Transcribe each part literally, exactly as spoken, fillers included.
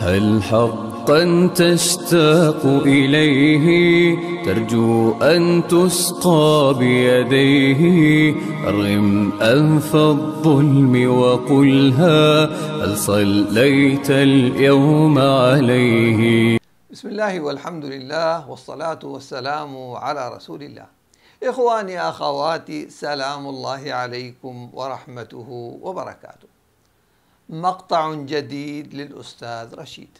هل حقا تشتاق إليه ترجو أن تسقى بيديه أرغم أنف الظلم وقلها هل صليت اليوم عليه. بسم الله والحمد لله والصلاة والسلام على رسول الله. إخواني أخواتي، سلام الله عليكم ورحمته وبركاته. مقطع جديد للأستاذ رشيد.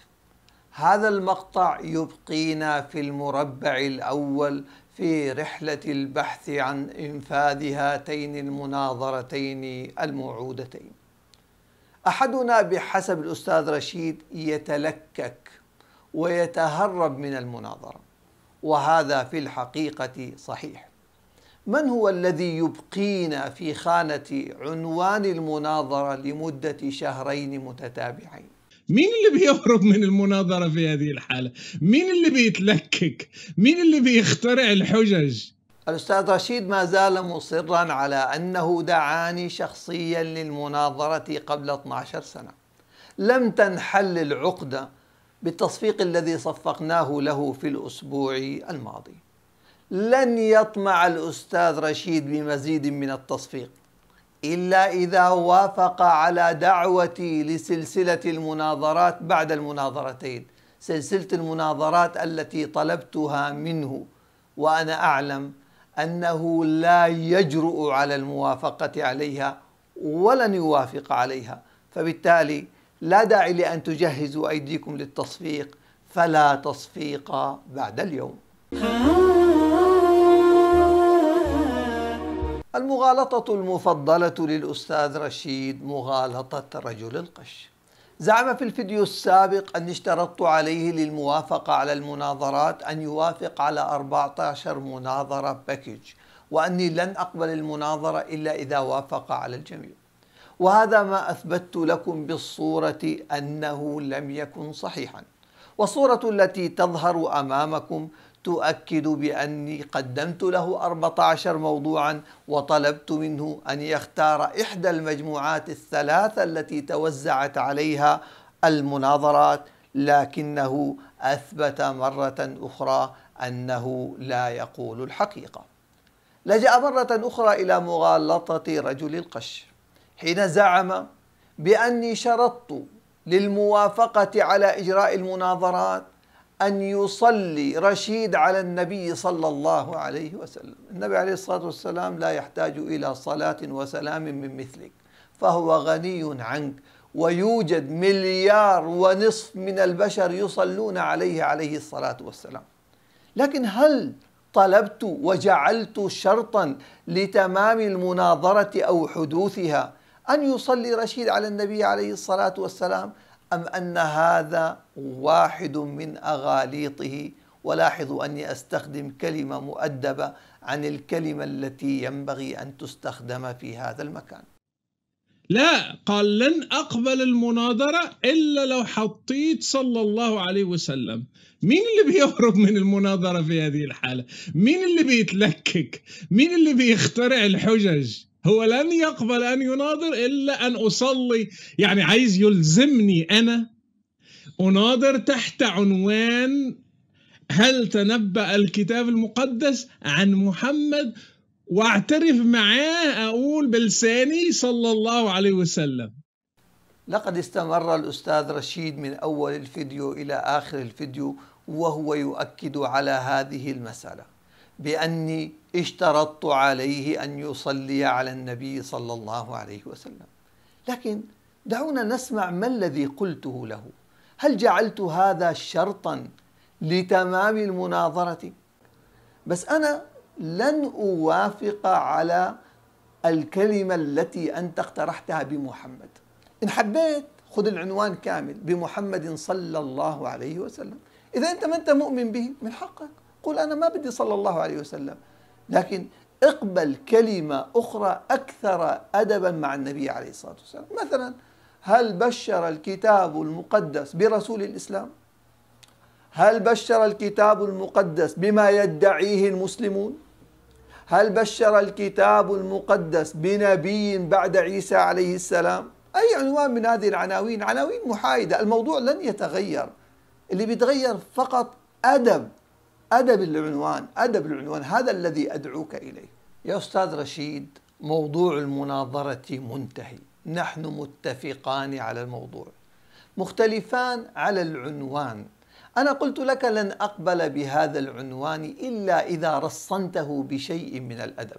هذا المقطع يبقينا في المربع الأول في رحلة البحث عن إنفاذ هاتين المناظرتين الموعودتين. أحدنا بحسب الأستاذ رشيد يتلكك ويتهرب من المناظرة، وهذا في الحقيقة صحيح. من هو الذي يبقينا في خانة عنوان المناظرة لمدة شهرين متتابعين؟ مين اللي بيهرب من المناظرة في هذه الحالة؟ مين اللي بيتلكك؟ مين اللي بيخترع الحجج؟ الأستاذ رشيد ما زال مصرا على أنه دعاني شخصيا للمناظرة قبل اثنتي عشرة سنة. لم تنحل العقدة بالتصفيق الذي صفقناه له في الأسبوع الماضي. لن يطمع الأستاذ رشيد بمزيد من التصفيق إلا إذا وافق على دعوتي لسلسلة المناظرات بعد المناظرتين، سلسلة المناظرات التي طلبتها منه وأنا أعلم أنه لا يجرؤ على الموافقة عليها ولن يوافق عليها. فبالتالي لا داعي لأن تجهزوا أيديكم للتصفيق، فلا تصفيق بعد اليوم. المغالطة المفضلة للأستاذ رشيد مغالطة رجل القش. زعم في الفيديو السابق أني اشترطت عليه للموافقة على المناظرات أن يوافق على أربعة عشر مناظرة باكج، وأني لن أقبل المناظرة إلا إذا وافق على الجميع. وهذا ما أثبت لكم بالصورة أنه لم يكن صحيحا، والصورة التي تظهر أمامكم تؤكد بأني قدمت له أربعة عشر موضوعا وطلبت منه أن يختار إحدى المجموعات الثلاثة التي توزعت عليها المناظرات، لكنه أثبت مرة أخرى أنه لا يقول الحقيقة. لجأ مرة أخرى إلى مغالطة رجل القش حين زعم بأني شرطت للموافقة على إجراء المناظرات أن يصلي رشيد على النبي صلى الله عليه وسلم. النبي عليه الصلاة والسلام لا يحتاج إلى صلاة وسلام من مثلك، فهو غني عنك، ويوجد مليار ونصف من البشر يصلون عليه عليه الصلاة والسلام. لكن هل طلبت وجعلت شرطا لتمام المناظرة أو حدوثها أن يصلي رشيد على النبي عليه الصلاة والسلام؟ أم أن هذا واحد من أغاليطه؟ ولاحظوا أني أستخدم كلمة مؤدبة عن الكلمة التي ينبغي أن تستخدم في هذا المكان. لا، قال لن أقبل المناظرة إلا لو حطيت صلى الله عليه وسلم. مين اللي بيهرب من المناظرة في هذه الحالة؟ مين اللي بيتلكك؟ مين اللي بيخترع الحجج؟ هو لن يقبل أن يناظر إلا أن أصلي، يعني عايز يلزمني أنا أناظر تحت عنوان هل تنبأ الكتاب المقدس عن محمد، واعترف معاه أقول بلساني صلى الله عليه وسلم. لقد استمر الأستاذ رشيد من أول الفيديو إلى آخر الفيديو وهو يؤكد على هذه المسألة بأني اشترطت عليه أن يصلي على النبي صلى الله عليه وسلم. لكن دعونا نسمع ما الذي قلته له. هل جعلت هذا شرطا لتمام المناظرة؟ بس أنا لن أوافق على الكلمة التي أنت اقترحتها بمحمد. إن حبيت خذ العنوان كامل، بمحمد صلى الله عليه وسلم. إذا أنت ما أنت مؤمن به من حقك قل أنا ما بدي صلى الله عليه وسلم، لكن اقبل كلمة أخرى أكثر أدبا مع النبي عليه الصلاة والسلام. مثلا هل بشر الكتاب المقدس برسول الإسلام؟ هل بشر الكتاب المقدس بما يدعيه المسلمون؟ هل بشر الكتاب المقدس بنبي بعد عيسى عليه السلام؟ أي عنوان من هذه العناوين، عناوين محايدة، الموضوع لن يتغير. اللي بيتغير فقط أدب، أدب العنوان، أدب العنوان، هذا الذي أدعوك إليه. يا أستاذ رشيد، موضوع المناظرة منتهي، نحن متفقان على الموضوع، مختلفان على العنوان. أنا قلت لك لن أقبل بهذا العنوان إلا إذا رصنته بشيء من الأدب،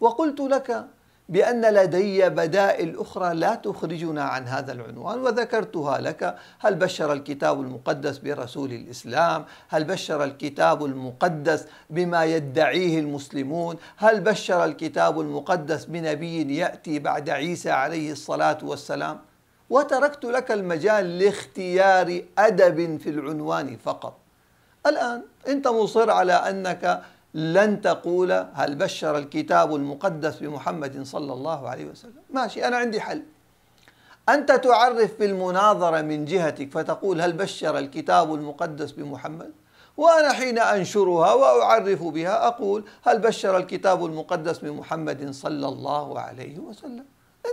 وقلت لك بأن لدي بدائل أخرى لا تخرجنا عن هذا العنوان، وذكرتها لك. هل بشر الكتاب المقدس برسول الإسلام؟ هل بشر الكتاب المقدس بما يدعيه المسلمون؟ هل بشر الكتاب المقدس بنبي يأتي بعد عيسى عليه الصلاة والسلام؟ وتركت لك المجال لاختيار أدب في العنوان فقط. الآن أنت مصر على أنك لن تقول هل بشر الكتاب المقدس بمحمد صلى الله عليه وسلم. ماشي، أنا عندي حل. أنت تعرف بالمناظرة من جهتك فتقول هل بشر الكتاب المقدس بمحمد، وأنا حين أنشرها وأعرف بها أقول هل بشر الكتاب المقدس بمحمد صلى الله عليه وسلم.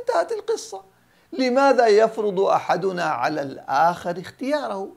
انتهت القصة. لماذا يفرض أحدنا على الآخر اختياره؟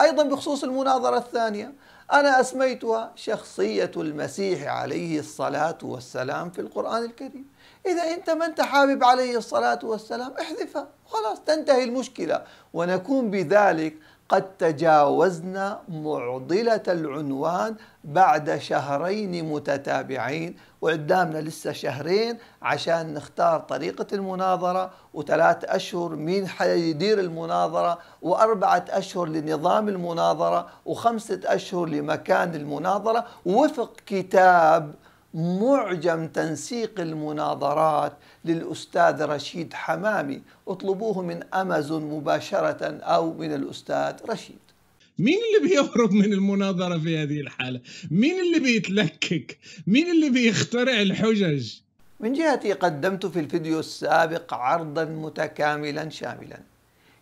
أيضا بخصوص المناظرة الثانية، أنا أسميتها شخصية المسيح عليه الصلاة والسلام في القرآن الكريم. إذا أنت ما أنت حابب عليه الصلاة والسلام احذفها، خلاص تنتهي المشكلة، ونكون بذلك قد تجاوزنا معضلة العنوان بعد شهرين متتابعين، وقدامنا لسه شهرين عشان نختار طريقة المناظرة، وثلاث أشهر مين حيدير المناظرة، وأربعة أشهر لنظام المناظرة، وخمسة أشهر لمكان المناظرة، وفق كتاب معجم تنسيق المناظرات للأستاذ رشيد حمامي. اطلبوه من أمازون مباشرة أو من الأستاذ رشيد. مين اللي بيهرب من المناظرة في هذه الحالة؟ مين اللي بيتلكك؟ مين اللي بيخترع الحجج؟ من جهتي قدمت في الفيديو السابق عرضا متكاملا شاملا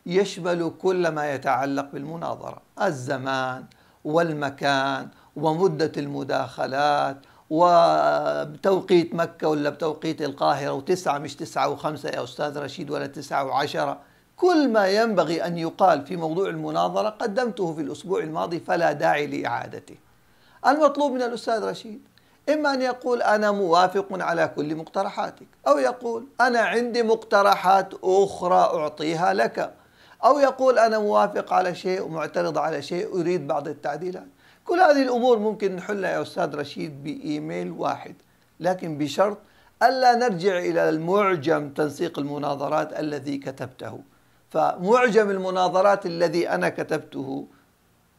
يشمل كل ما يتعلق بالمناظرة، الزمان والمكان ومدة المداخلات وتوقيت مكة ولا بتوقيت القاهرة، وتسعة مش تسعة وخمسة يا أستاذ رشيد ولا تسعة وعشرة. كل ما ينبغي أن يقال في موضوع المناظرة قدمته في الأسبوع الماضي، فلا داعي لإعادته. المطلوب من الأستاذ رشيد إما أن يقول أنا موافق على كل مقترحاتك، أو يقول أنا عندي مقترحات أخرى أعطيها لك، أو يقول أنا موافق على شيء ومعترض على شيء أريد بعض التعديلات. كل هذه الأمور ممكن نحلها يا أستاذ رشيد بإيميل واحد، لكن بشرط ألا نرجع إلى المعجم تنسيق المناظرات الذي كتبته. فمعجم المناظرات الذي أنا كتبته،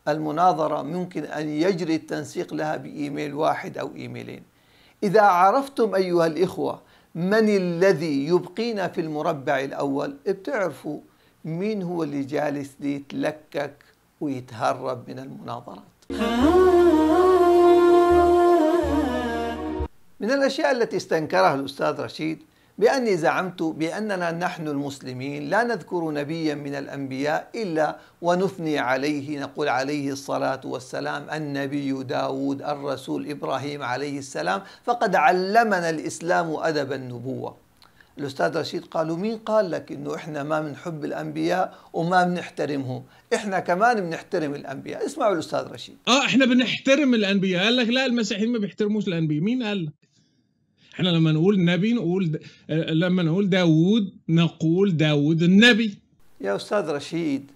المناظرة ممكن أن يجري التنسيق لها بإيميل واحد أو إيميلين. إذا عرفتم أيها الإخوة من الذي يبقينا في المربع الأول، بتعرفوا مين هو اللي جالس يتلكك ويتهرب من المناظرات. من الأشياء التي استنكرها الأستاذ رشيد بأني زعمت بأننا نحن المسلمين لا نذكر نبيا من الأنبياء إلا ونثني عليه، نقول عليه الصلاة والسلام النبي داود، الرسول إبراهيم عليه السلام، فقد علمنا الإسلام أدب النبوة. الأستاذ رشيد قالوا مين قال لك إنه إحنا ما بنحب الأنبياء وما بنحترمهم؟ إحنا كمان بنحترم الأنبياء. اسمعوا الأستاذ رشيد. آه إحنا بنحترم الأنبياء. قال لك لا المسيحيين ما بيحترموش الأنبياء. مين قال لك؟ إحنا لما نقول نبي نقول د... لما نقول داوود نقول داوود النبي. يا أستاذ رشيد،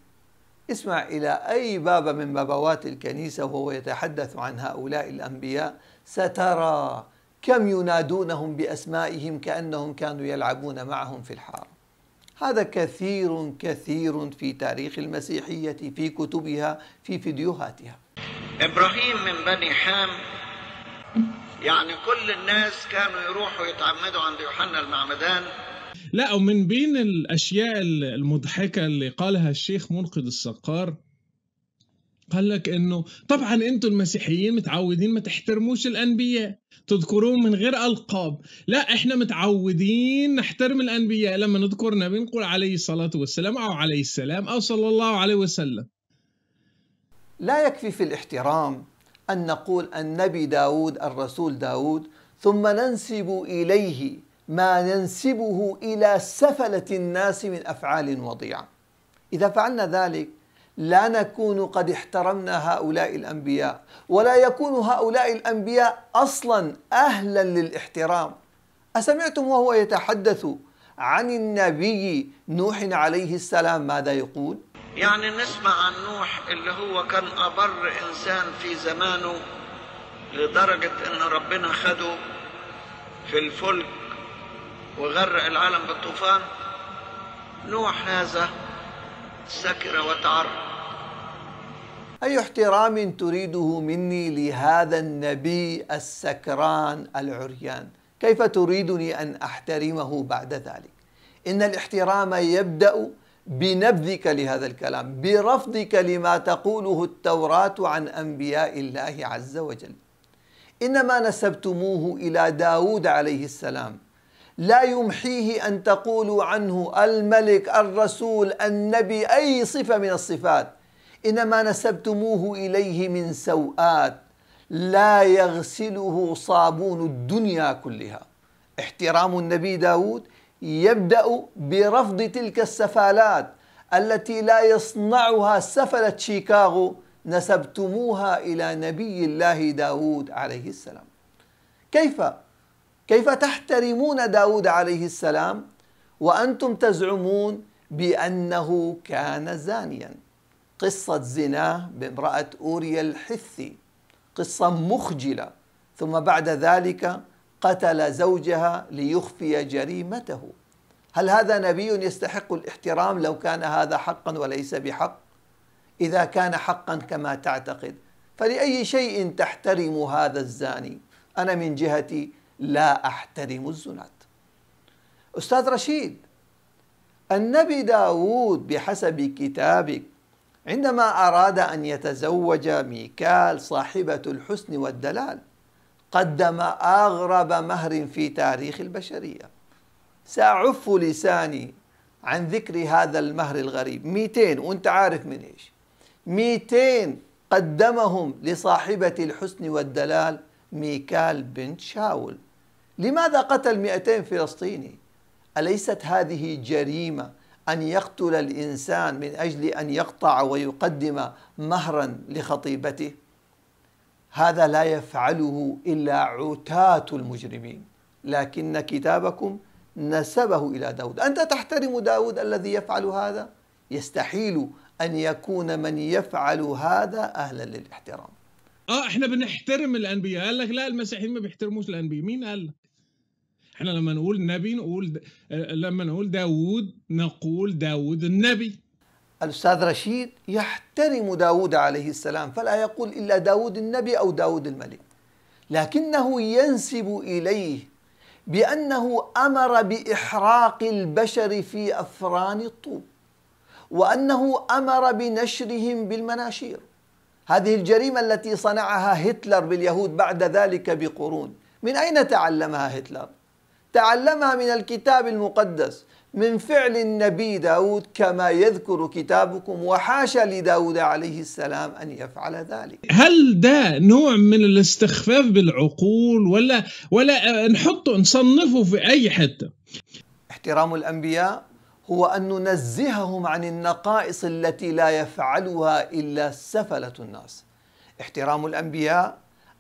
اسمع إلى أي بابة من بابوات الكنيسة وهو يتحدث عن هؤلاء الأنبياء سترى كم ينادونهم بأسمائهم كأنهم كانوا يلعبون معهم في الحارة. هذا كثير كثير في تاريخ المسيحية، في كتبها، في فيديوهاتها. إبراهيم من بني حام، يعني كل الناس كانوا يروحوا يتعمدوا عند يوحنا المعمدان. لا، ومن بين الأشياء المضحكة اللي قالها الشيخ منقذ السقار، قال لك انه طبعا انتم المسيحيين متعودين ما تحترموش الانبياء، تذكروهم من غير القاب. لا، احنا متعودين نحترم الانبياء، لما نذكر نبي نقول عليه الصلاه والسلام او عليه السلام او صلى الله عليه وسلم. لا يكفي في الاحترام ان نقول النبي داود الرسول داود ثم ننسب اليه ما ننسبه إلى سفلة الناس من أفعال وضيعة. إذا فعلنا ذلك لا نكون قد احترمنا هؤلاء الأنبياء، ولا يكون هؤلاء الأنبياء أصلا أهلا للاحترام. أسمعتم وهو يتحدث عن النبي نوح عليه السلام ماذا يقول؟ يعني نسمع عن نوح اللي هو كان أبر إنسان في زمانه، لدرجة أن ربنا خده في الفلك وغرق العالم بالطوفان. نوح هذا سكر وتعرّ. أي احترام تريده مني لهذا النبي السكران العريان؟ كيف تريدني أن أحترمه بعد ذلك؟ إن الاحترام يبدأ بنبذك لهذا الكلام، برفضك لما تقوله التوراة عن أنبياء الله عز وجل. إنما نسبتموه إلى داود عليه السلام لا يمحيه أن تقولوا عنه الملك، الرسول، النبي، أي صفة من الصفات. إنما نسبتموه إليه من سوءات لا يغسله صابون الدنيا كلها. احترام النبي داود يبدأ برفض تلك السفالات التي لا يصنعها سفلة شيكاغو، نسبتموها إلى نبي الله داود عليه السلام. كيف؟ كيف تحترمون داود عليه السلام وأنتم تزعمون بأنه كان زانيا؟ قصة زناه بامرأة أوريا الحثي قصة مخجلة، ثم بعد ذلك قتل زوجها ليخفي جريمته. هل هذا نبي يستحق الاحترام لو كان هذا حقا وليس بحق؟ إذا كان حقا كما تعتقد فلأي شيء تحترم هذا الزاني؟ أنا من جهتي لا أحترم الزنات. أستاذ رشيد، النبي داود بحسب كتابك عندما أراد أن يتزوج ميكال صاحبة الحسن والدلال قدم أغرب مهر في تاريخ البشرية. سأعف لساني عن ذكر هذا المهر الغريب، مئتين، وانت عارف من ايش، مئتين قدمهم لصاحبة الحسن والدلال ميكال بنت شاول. لماذا قتل مئتين فلسطيني؟ أليست هذه جريمة أن يقتل الإنسان من أجل أن يقطع ويقدم مهرا لخطيبته؟ هذا لا يفعله إلا عتاة المجرمين، لكن كتابكم نسبه إلى داود. أنت تحترم داود الذي يفعل هذا؟ يستحيل أن يكون من يفعل هذا أهلا للاحترام. اه احنا بنحترم الانبياء، قال لك لا المسيحيين ما بيحترموش الانبياء، مين قال لك؟ احنا لما نقول نبي نقول د... لما نقول داوود نقول داوود النبي. الاستاذ رشيد يحترم داوود عليه السلام فلا يقول الا داوود النبي او داوود الملك، لكنه ينسب اليه بانه امر باحراق البشر في افران الطوب، وانه امر بنشرهم بالمناشير. هذه الجريمة التي صنعها هتلر باليهود بعد ذلك بقرون، من أين تعلمها هتلر؟ تعلمها من الكتاب المقدس، من فعل النبي داود كما يذكر كتابكم، وحاشا لداود عليه السلام أن يفعل ذلك. هل ده نوع من الاستخفاف بالعقول ولا ولا نحطه نصنفه في أي حتة؟ احترام الأنبياء هو أن ننزههم عن النقائص التي لا يفعلها إلا سفلة الناس. احترام الأنبياء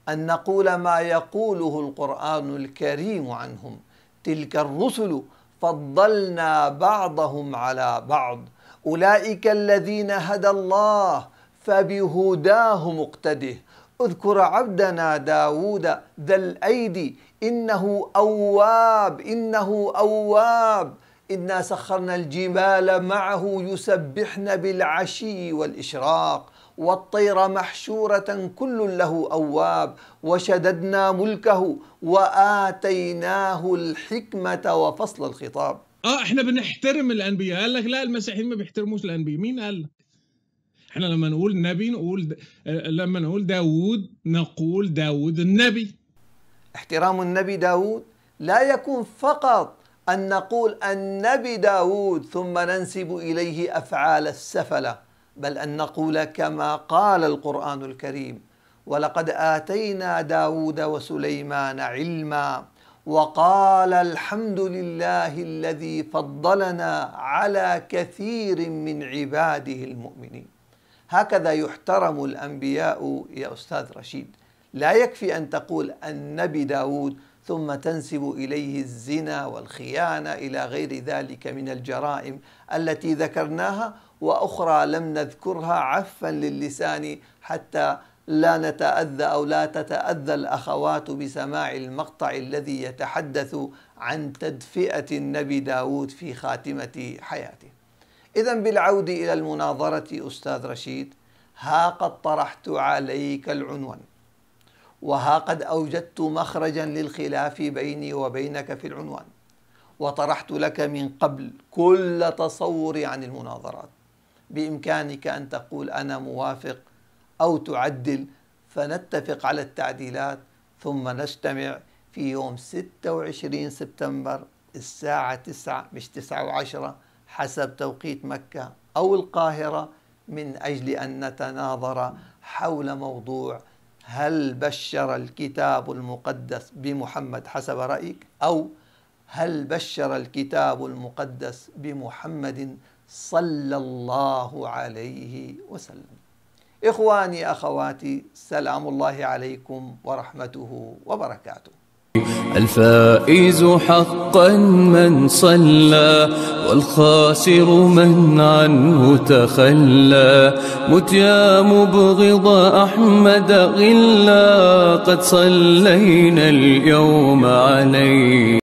أن نقول ما يقوله القرآن الكريم عنهم، تلك الرسل فضلنا بعضهم على بعض أولئك الذين هدى الله فبهداه مقتده، اذكر عبدنا داود ذا الأيدي إنه أواب إنه أواب إنا سخرنا الجبال معه يسبحن بالعشي والإشراق والطير محشورة كل له أواب وشددنا ملكه وآتيناه الحكمة وفصل الخطاب. آه احنا بنحترم الأنبياء، قال لك لا المسيحيين ما بيحترموش الأنبياء، مين قال لك؟ احنا لما نقول نبي نقول د... لما نقول داوود نقول داوود النبي. احترام النبي داوود لا يكون فقط أن نقول النبي داود ثم ننسب إليه أفعال السفلة، بل أن نقول كما قال القرآن الكريم ولقد آتينا داود وسليمان علما وقال الحمد لله الذي فضلنا على كثير من عباده المؤمنين. هكذا يحترم الأنبياء يا أستاذ رشيد، لا يكفي أن تقول النبي داود ثم تنسب إليه الزنا والخيانة إلى غير ذلك من الجرائم التي ذكرناها وأخرى لم نذكرها عفوا للسان حتى لا نتأذى أو لا تتأذى الأخوات بسماع المقطع الذي يتحدث عن تدفئة النبي داود في خاتمة حياته. إذا بالعود إلى المناظرة أستاذ رشيد، ها قد طرحت عليك العنوان، وها قد أوجدت مخرجا للخلاف بيني وبينك في العنوان، وطرحت لك من قبل كل تصوري عن المناظرات. بإمكانك أن تقول أنا موافق أو تعدل، فنتفق على التعديلات ثم نجتمع في يوم ستة وعشرين سبتمبر الساعة تسعة مش تسعة وعشرة حسب توقيت مكة أو القاهرة، من أجل أن نتناظر حول موضوع هل بشر الكتاب المقدس بمحمد حسب رأيك، أو هل بشر الكتاب المقدس بمحمد صلى الله عليه وسلم. إخواني أخواتي، سلام الله عليكم ورحمته وبركاته. الفائز حقا من صلى، والخاسر من عنه تخلى، مت يا مبغض أحمد غلا، قد صلينا اليوم عليه.